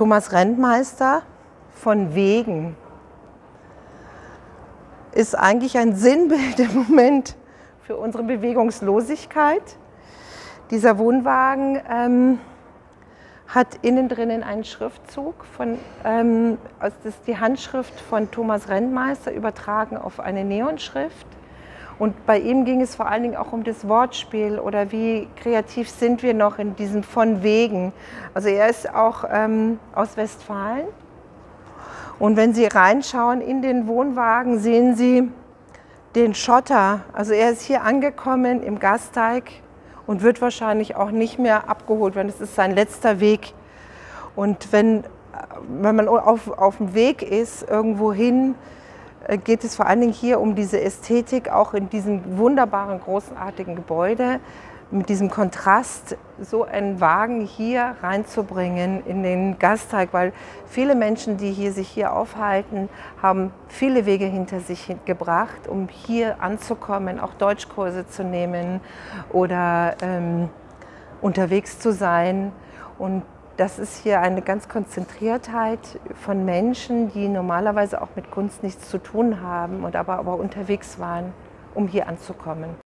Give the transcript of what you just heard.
Thomas Rentmeister, Von Wegen, ist eigentlich ein Sinnbild im Moment für unsere Bewegungslosigkeit. Dieser Wohnwagen hat innen drinnen einen Schriftzug, das ist die Handschrift von Thomas Rentmeister, übertragen auf eine Neonschrift. Und bei ihm ging es vor allen Dingen auch um das Wortspiel oder wie kreativ sind wir noch in diesem Von Wegen. Also er ist auch aus Westfalen. Und wenn Sie reinschauen in den Wohnwagen, sehen Sie den Schotter. Also er ist hier angekommen im Gasteig und wird wahrscheinlich auch nicht mehr abgeholt werden. Das ist sein letzter Weg. Und wenn man auf dem Weg ist, irgendwo hin, geht es vor allen Dingen hier um diese Ästhetik, auch in diesem wunderbaren, großartigen Gebäude, mit diesem Kontrast, so einen Wagen hier reinzubringen in den Gasteig, weil viele Menschen, die hier sich hier aufhalten, haben viele Wege hinter sich gebracht, um hier anzukommen, auch Deutschkurse zu nehmen oder unterwegs zu sein. Und das ist hier eine ganz Konzentriertheit von Menschen, die normalerweise auch mit Kunst nichts zu tun haben und aber unterwegs waren, um hier anzukommen.